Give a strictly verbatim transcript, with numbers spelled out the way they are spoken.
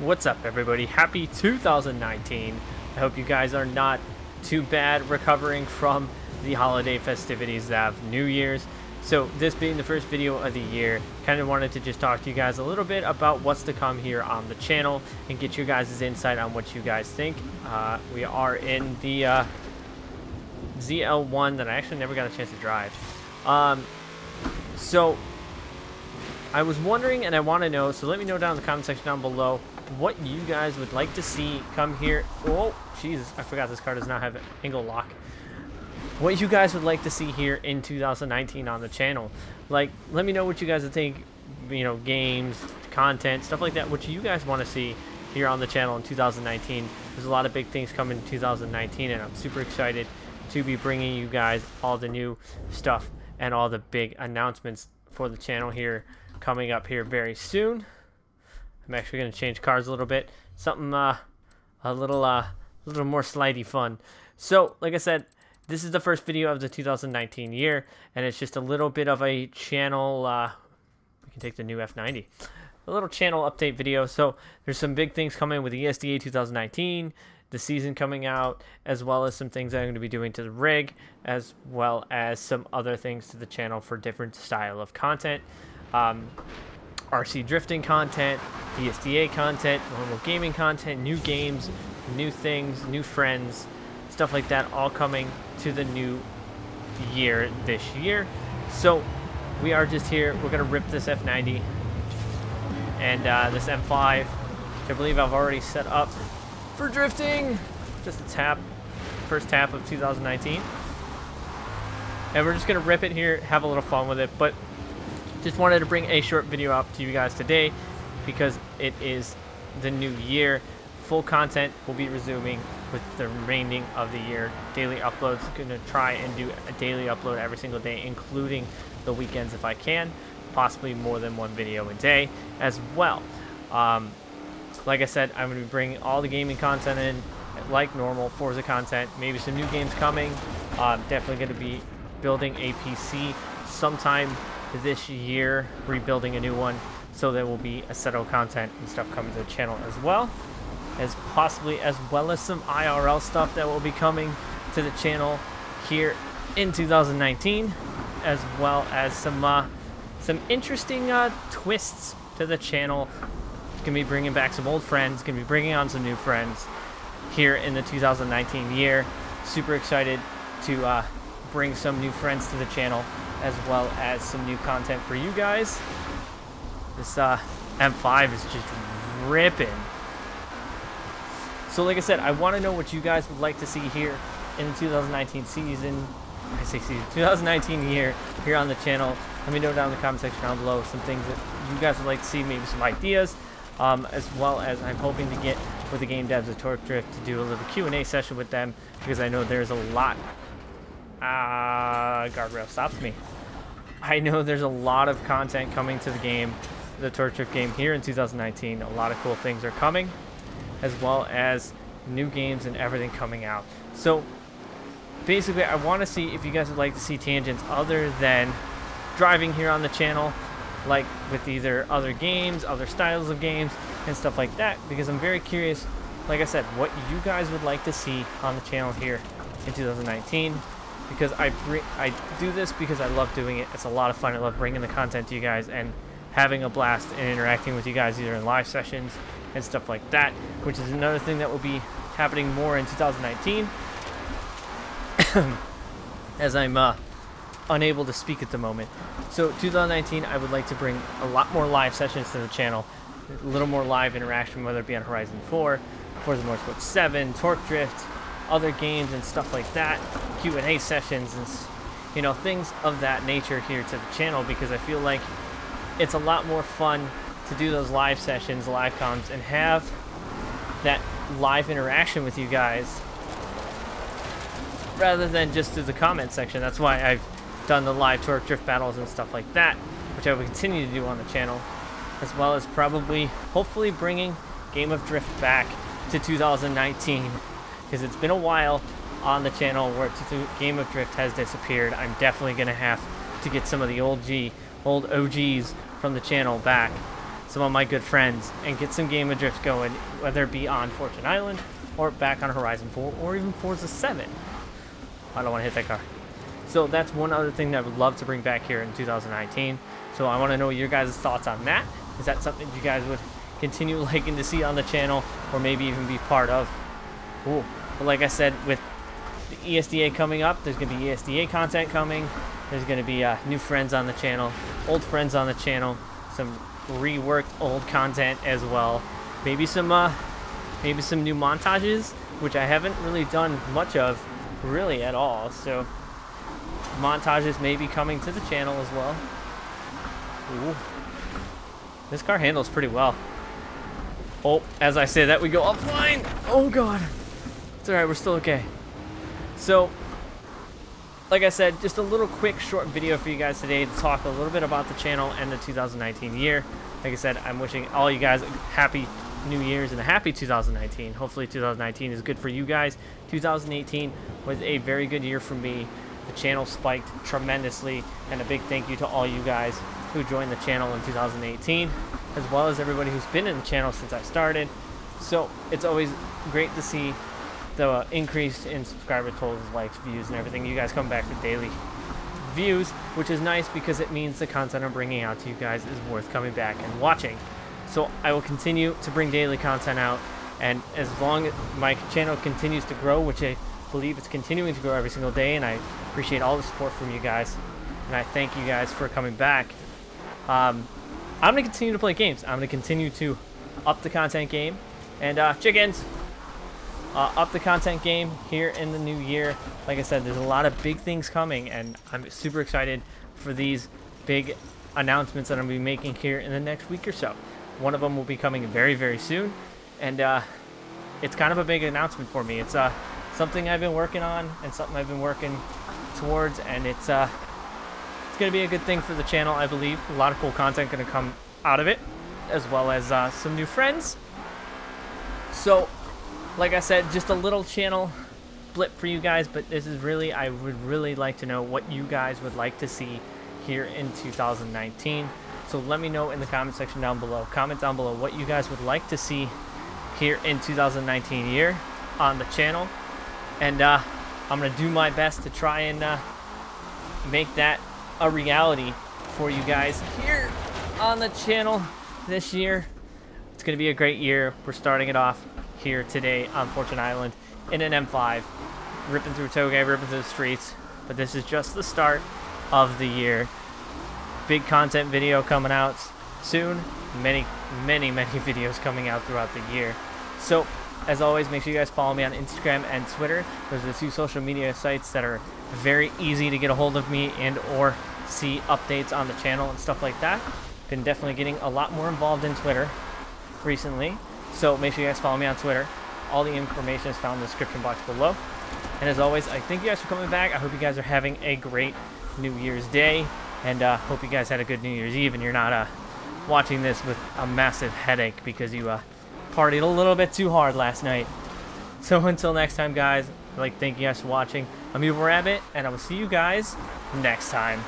What's up, everybody? Happy two thousand nineteen. I hope you guys are not too bad recovering from the holiday festivities that have New Year's. So this being the first video of the year, kind of wanted to just talk to you guys a little bit about what's to come here on the channel and get you guys' insight on what you guys think. Uh, we are in the uh, Z L one that I actually never got a chance to drive. Um, so I was wondering, and I want to know, so let me know down in the comment section down below what you guys would like to see come here. Oh, Jesus, I forgot this car does not have an angle lock. What you guys would like to see here in two thousand nineteen on the channel. Like, let me know what you guys would think, you know, games, content, stuff like that, what you guys want to see here on the channel in two thousand nineteen. There's a lot of big things coming in two thousand nineteen, and I'm super excited to be bringing you guys all the new stuff and all the big announcements for the channel here coming up here very soon. I'm actually going to change cars a little bit, something uh, a little uh, a little more slidey fun. So like I said, this is the first video of the two thousand nineteen year, and it's just a little bit of a channel, uh, we can take the new F ninety, a little channel update video. So there's some big things coming with the E S D A two thousand nineteen, the season coming out, as well as some things I'm going to be doing to the rig, as well as some other things to the channel for different style of content. Um, R C drifting content, E S D A content, normal gaming content, new games, new things, new friends, stuff like that, all coming to the new year this year. So we are just here, we're gonna rip this F ninety and uh, this M five, which I believe I've already set up for drifting. Just a tap, first tap of two thousand nineteen, and we're just gonna rip it here, have a little fun with it. But just wanted to bring a short video up to you guys today because it is the new year. Full content will be resuming with the remaining of the year. Daily uploads, gonna try and do a daily upload every single day, including the weekends if I can, possibly more than one video a day as well. Um, like I said, I'm gonna be bringing all the gaming content in like normal, Forza content, maybe some new games coming. Um, definitely gonna be building a P C sometime this year, rebuilding a new one, so there will be Assetto content and stuff coming to the channel as well, as possibly as well as some I R L stuff that will be coming to the channel here in two thousand nineteen, as well as some uh, some interesting uh, twists to the channel. Gonna be bringing back some old friends, gonna be bringing on some new friends here in the two thousand nineteen year. Super excited to uh, bring some new friends to the channel, as well as some new content for you guys. This uh, M five is just ripping. So like I said, I want to know what you guys would like to see here in the two thousand nineteen season. I say season, two thousand nineteen year here on the channel. Let me know down in the comment section down below some things that you guys would like to see, maybe some ideas, um, as well as I'm hoping to get with the game devs of Torque Drift to do a little Q and A session with them, because I know there's a lot. Ah, uh, guardrail stops me. I know there's a lot of content coming to the game, the Torque Drift game here in two thousand nineteen. A lot of cool things are coming, as well as new games and everything coming out. So basically, I want to see if you guys would like to see tangents other than driving here on the channel, like with either other games, other styles of games, and stuff like that, because I'm very curious, like I said, what you guys would like to see on the channel here in two thousand nineteen. Because I I do this because I love doing it. It's a lot of fun. I love bringing the content to you guys and having a blast and interacting with you guys, either in live sessions and stuff like that, which is another thing that will be happening more in two thousand nineteen, as I'm uh, unable to speak at the moment. So two thousand nineteen, I would like to bring a lot more live sessions to the channel, a little more live interaction, whether it be on Horizon four, Forza Motorsport seven, Torque Drift, other games and stuff like that, Q and A sessions, and you know, things of that nature here to the channel, because I feel like it's a lot more fun to do those live sessions, live comms, and have that live interaction with you guys rather than just through the comment section. That's why I've done the live Torque Drift battles and stuff like that, which I will continue to do on the channel, as well as probably hopefully bringing Game of Drift back to two thousand nineteen, because it's been a while on the channel where Game of Drift has disappeared. I'm definitely going to have to get some of the old G, old O Gs from the channel back. some of my good friends and get some game adrift going, whether it be on Fortune Island or back on Horizon four or even Forza seven. I don't want to hit that car. So that's one other thing that I would love to bring back here in two thousand nineteen. So I want to know your guys' thoughts on that. Is that something you guys would continue liking to see on the channel or maybe even be part of? Cool. But like I said, with the E S D A coming up, there's going to be E S D A content coming. There's going to be uh, new friends on the channel, old friends on the channel, some reworked old content as well. Maybe some, uh, maybe some new montages, which I haven't really done much of really at all. So montages may be coming to the channel as well. Ooh. This car handles pretty well. Oh, as I say that, we go offline. Oh God. It's all right, we're still okay. So like I said, just a little quick short video for you guys today to talk a little bit about the channel and the two thousand nineteen year. Like I said, I'm wishing all you guys a happy New Year's and a happy two thousand nineteen. Hopefully two thousand nineteen is good for you guys. two thousand eighteen was a very good year for me. The channel spiked tremendously, and a big thank you to all you guys who joined the channel in two thousand eighteen, as well as everybody who's been in the channel since I started. So it's always great to see the uh, increase in subscriber totals, likes, views, and everything. You guys come back with daily views, which is nice because it means the content I'm bringing out to you guys is worth coming back and watching. So I will continue to bring daily content out, and as long as my channel continues to grow, which I believe it's continuing to grow every single day, and I appreciate all the support from you guys, and I thank you guys for coming back. um, I'm going to continue to play games. I'm going to continue to up the content game and uh, chickens Uh, up the content game here in the new year. Like I said, there's a lot of big things coming, and I'm super excited for these big announcements that I'm going to be making here in the next week or so. One of them will be coming very, very soon, and uh, it's kind of a big announcement for me. It's uh, something I've been working on and something I've been working towards, and it's, uh, it's going to be a good thing for the channel, I believe. A lot of cool content going to come out of it, as well as uh, some new friends. So like I said, just a little channel blip for you guys, but this is really, I would really like to know what you guys would like to see here in two thousand nineteen. So let me know in the comment section down below. Comment down below what you guys would like to see here in two thousand nineteen year on the channel. And uh, I'm going to do my best to try and uh, make that a reality for you guys here on the channel this year. It's going to be a great year. We're starting it off here today on Fortune Island in an M five, ripping through Toge, ripping through the streets. But this is just the start of the year. Big content video coming out soon. Many, many, many videos coming out throughout the year. So as always, make sure you guys follow me on Instagram and Twitter. Those are the two social media sites that are very easy to get a hold of me and or see updates on the channel and stuff like that. Been definitely getting a lot more involved in Twitter recently. So make sure you guys follow me on Twitter. All the information is found in the description box below. And as always, I thank you guys for coming back. I hope you guys are having a great New Year's Day. And uh, hope you guys had a good New Year's Eve and you're not uh, watching this with a massive headache because you uh, partied a little bit too hard last night. So until next time, guys, I'd like to thank you guys for watching. I'm Evil Rabbit, and I will see you guys next time.